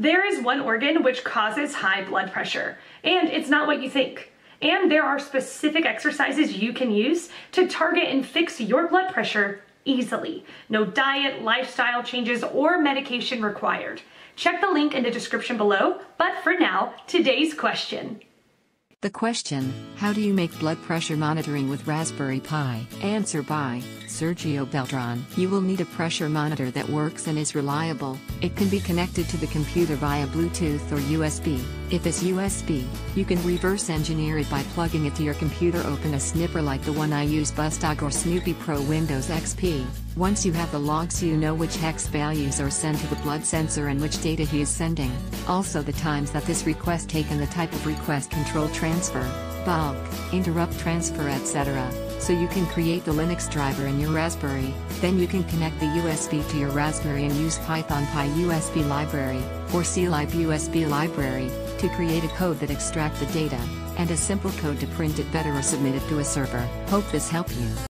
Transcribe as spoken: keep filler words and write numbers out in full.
There is one organ which causes high blood pressure, and it's not what you think. And there are specific exercises you can use to target and fix your blood pressure easily. No diet, lifestyle changes, or medication required. Check the link in the description below, but for now, today's question. The question, how do you make blood pressure monitoring with Raspberry Pi? Answer by Sergio Beltran. You will need a pressure monitor that works and is reliable. It can be connected to the computer via Bluetooth or U S B. If it's U S B, you can reverse engineer it by plugging it to your computer. Open a snipper like the one I use, BusDog or Snoopy Pro Windows X P. Once you have the logs, you know which hex values are sent to the blood sensor and which data he is sending. Also the times that this request taken, the type of request, control transfer, bulk, interrupt transfer, et cetera. So you can create the Linux driver in your Raspberry, then you can connect the U S B to your Raspberry and use Python Pi U S B library, or C lib U S B library, to create a code that extract the data, and a simple code to print it better or submit it to a server. Hope this helped you.